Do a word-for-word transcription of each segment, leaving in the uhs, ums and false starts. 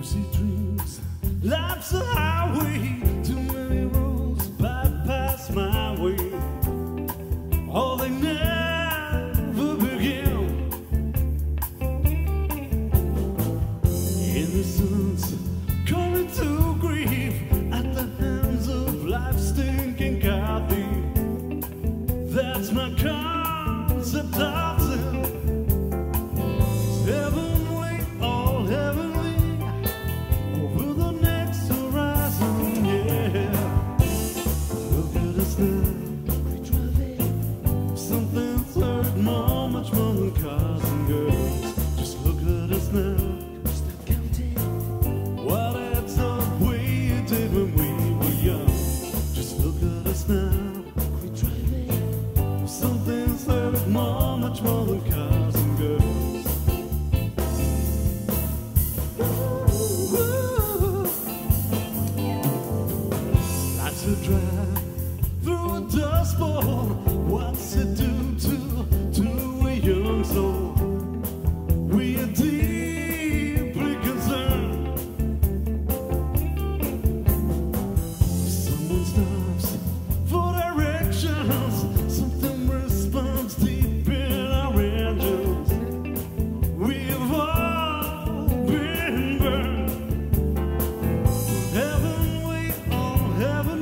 rosy dreams. Life's a highway, too many roads bypass my way. Oh, they never begin. Innocence coming to grief at the hands of life's stinking coffee. That's my concept of sin. Seven through a dust bowl, what's it do to to a young soul? We are deeply concerned. Someone stops for directions, something responds deep in our engines. We've all been burned. Heaven, we all heaven.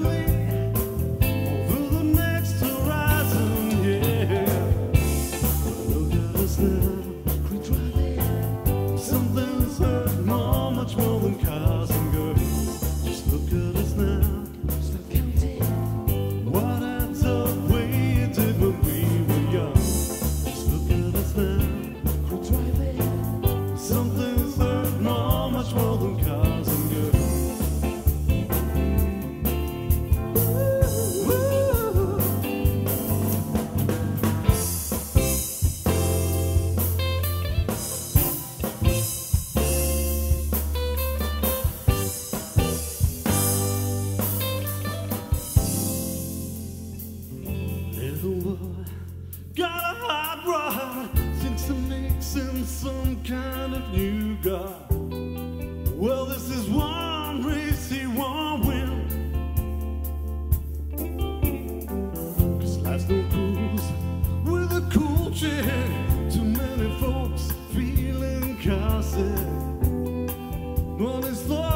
Got a hot rod, thinks of mixing some kind of new god. Well, this is one race he won't win, cause life's no cruise with a cool chick. Too many folks feeling caught, but it's